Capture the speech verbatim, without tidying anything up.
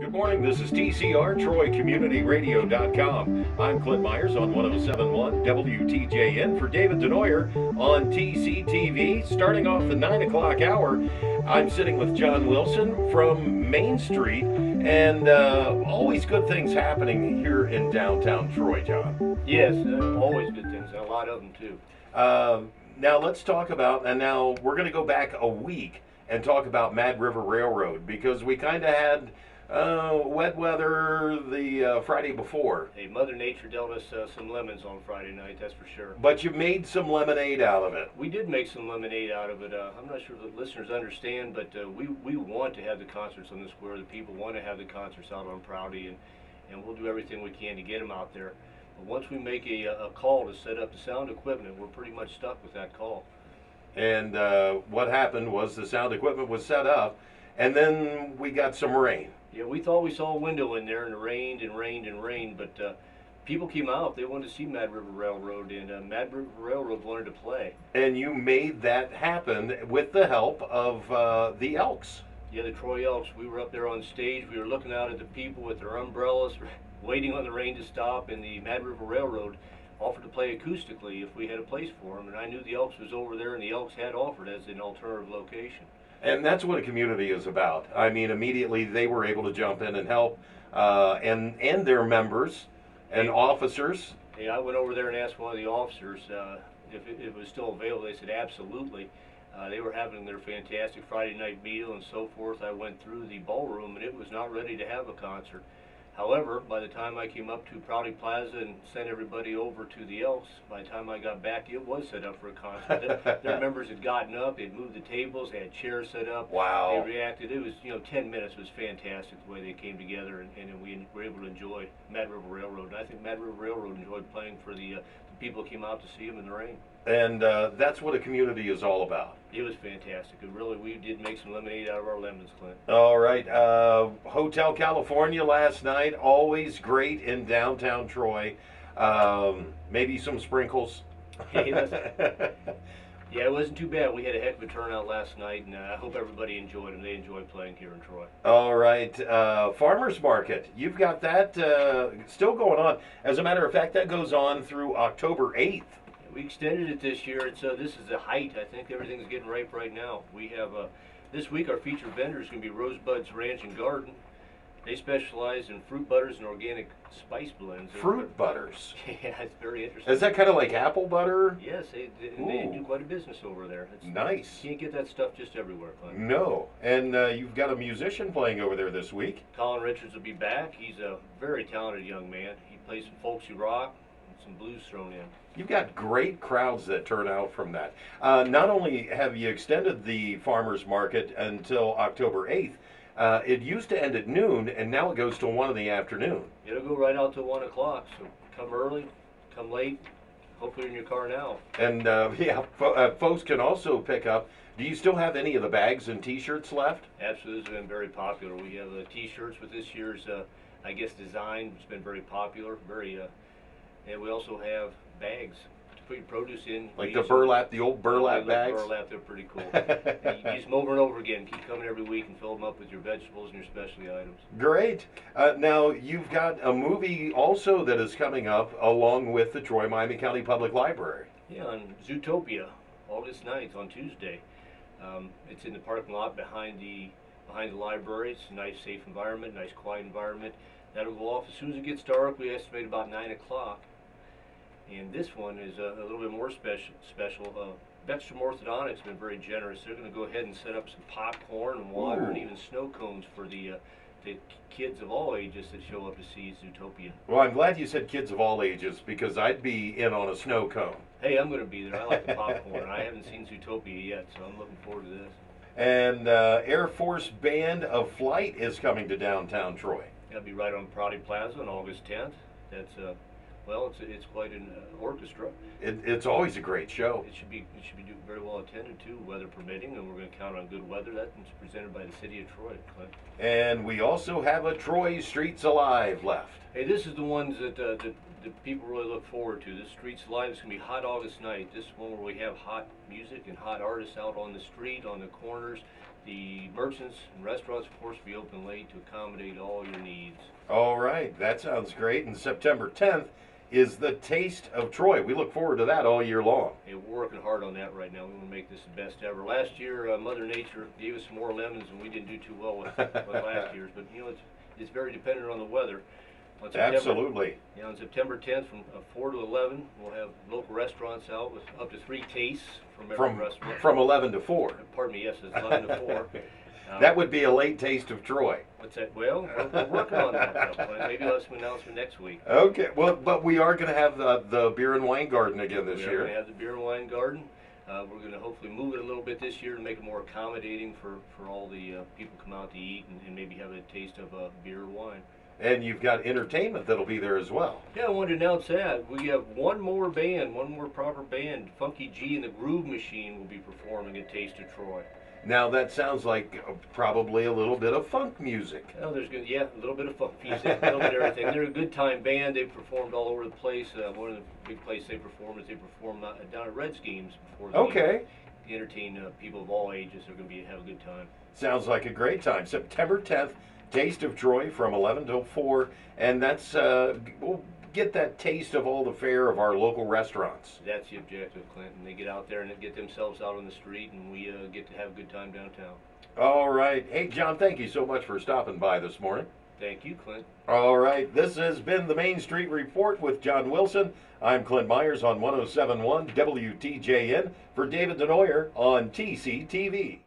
Good morning, this is T C R, Troy Community Radio dot com. I'm Clint Myers on one oh seven point one W T J N for David Denoyer on T C T V. Starting off the nine o'clock hour, I'm sitting with John Wilson from Main Street, and uh, always good things happening here in downtown Troy, John. Yes, uh, always good things, and a lot of them too. Uh, now let's talk about, and now we're going to go back a week and talk about Mad River Railroad, because we kind of had Uh, wet weather the uh, Friday before. Hey, Mother Nature dealt us uh, some lemons on Friday night, that's for sure. But you made some lemonade out of it. We did make some lemonade out of it. Uh, I'm not sure if the listeners understand, but uh, we, we want to have the concerts on the square. The people want to have the concerts out on Prouty, and, and we'll do everything we can to get them out there. But once we make a, a call to set up the sound equipment, we're pretty much stuck with that call. And uh, what happened was the sound equipment was set up, and then we got some rain. Yeah, we thought we saw a window in there, and it rained and rained and rained, but uh, people came out. They wanted to see Mad River Railroad, and uh, Mad River Railroad wanted to play. And you made that happen with the help of uh, the Elks. Yeah, the Troy Elks. We were up there on stage. We were looking out at the people with their umbrellas, waiting on the rain to stop, and the Mad River Railroad offered to play acoustically if we had a place for them. And I knew the Elks was over there, and the Elks had offered as an alternative location. And that's what a community is about. I mean, immediately they were able to jump in and help, uh, and and their members and hey, officers. Yeah, I went over there and asked one of the officers uh, if, it, if it was still available. They said absolutely. Uh, they were having their fantastic Friday night meal and so forth. I went through the ballroom, and it was not ready to have a concert. However, by the time I came up to Prouty Plaza and sent everybody over to the Elks, by the time I got back, it was set up for a concert. their, their members had gotten up, they'd moved the tables, they had chairs set up. Wow. They reacted. It was, you know, ten minutes was fantastic the way they came together, and, and we were able to enjoy Mad River Railroad. And I think Mad River Railroad enjoyed playing for the, uh, the people who came out to see them in the rain. And uh, that's what a community is all about. It was fantastic. It really, we did make some lemonade out of our lemons, Clint. All right. Uh, Hotel California last night, always great in downtown Troy. Um, maybe some sprinkles. Hey, yeah, it wasn't too bad. We had a heck of a turnout last night, and uh, I hope everybody enjoyed them. They enjoyed playing here in Troy. All right. Uh, Farmers Market, you've got that uh, still going on. As a matter of fact, that goes on through October eighth. We extended it this year, and so this is the height. I think everything's getting ripe right now. We have, uh, this week our featured vendor is going to be Rosebud's Ranch and Garden. They specialize in fruit butters and organic spice blends. Fruit butters? Yeah, it's very interesting. Is that kind of like apple butter? Yes, they, they, they do quite a business over there. It's, nice. You can't get that stuff just everywhere, Clint. No, and uh, you've got a musician playing over there this week. Colin Richards will be back. He's a very talented young man. He plays some folksy rock, some blues thrown in. You've got great crowds that turn out from that. Uh, not only have you extended the farmers market until October eighth, uh, it used to end at noon, and now it goes to one in the afternoon. It'll go right out to one o'clock, so come early, come late, hopefully in your car now. And uh, yeah, fo uh, folks can also pick up. Do you still have any of the bags and t-shirts left? Absolutely, it's been very popular. We have uh, t-shirts with this year's, uh, I guess, design. It's been very popular, very uh, and we also have bags to put your produce in. Like the burlap, the old burlap bags? Burlap, they're pretty cool. You use them over and over again. Keep coming every week and fill them up with your vegetables and your specialty items. Great. Uh, now, you've got a movie also that is coming up along with the Troy-Miami County Public Library. Yeah, on Zootopia, August ninth on Tuesday. Um, it's in the parking lot behind the, behind the library. It's a nice, safe environment, nice, quiet environment. That'll go off as soon as it gets dark. We estimate about nine o'clock. And this one is a, a little bit more special. special. Uh, Bestrum Orthodontics has been very generous. They're going to go ahead and set up some popcorn and water Ooh. and even snow cones for the, uh, the kids of all ages that show up to see Zootopia. Well, I'm glad you said kids of all ages, because I'd be in on a snow cone. Hey, I'm going to be there. I like the popcorn. I haven't seen Zootopia yet, so I'm looking forward to this. And uh, Air Force Band of Flight is coming to downtown Troy. That'll be right on Prouty Plaza on August tenth. That's uh, Well, it's it's quite an uh, orchestra. It, it's always a great show. It should be it should be very well attended to, weather permitting, and we're going to count on good weather. That's presented by the City of Troy, Clint. And we also have a Troy Streets Alive left. Hey, this is the ones that uh, the the people really look forward to. This Streets Alive is going to be hot August night. This is one where we have hot music and hot artists out on the street, on the corners. The merchants and restaurants, of course, will be open late to accommodate all your needs. All right, that sounds great. And September tenth is the Taste of Troy. We look forward to that all year long. And we're working hard on that right now. We want to make this the best ever. Last year, uh, Mother Nature gave us more lemons, and we didn't do too well with, with last year's. But, you know, it's, it's very dependent on the weather. On September, Absolutely. Yeah, on September tenth from uh, four to eleven, we'll have local restaurants out with up to three tastes from every from, restaurant. From eleven to four. Pardon me, yes, it's eleven to four. Um, that would be a late Taste of Troy. What's that? Well, we're, we're working on that. Though. Maybe let's announce it next week. Okay, well, but we are going to have the, the beer and wine garden again this year. We're going to have the beer and wine garden. Uh, we're going to hopefully move it a little bit this year to make it more accommodating for, for all the uh, people come out to eat and, and maybe have a taste of uh, beer or wine. And you've got entertainment that'll be there as well. Yeah, I wanted to announce that. We have one more band, one more proper band. Funky G and the Groove Machine will be performing at Taste of Troy. Now that sounds like probably a little bit of funk music. Oh, there's good, yeah, a little bit of funk music, a little bit of everything. They're a good time band. They've performed all over the place. Uh, one of the big places they perform is they perform down at Red's games before the okay. game. They entertain uh, people of all ages. They're going to be have a good time. Sounds like a great time. September tenth. Taste of Troy from eleven till four, and that's uh, we'll get that taste of all the fare of our local restaurants. That's the objective, Clinton. They get out there and get themselves out on the street, and we uh, get to have a good time downtown. All right. Hey, John, thank you so much for stopping by this morning. Thank you, Clint. All right. This has been the Main Street Report with John Wilson. I'm Clint Myers on one oh seven point one W T J N for David Denoyer on T C T V.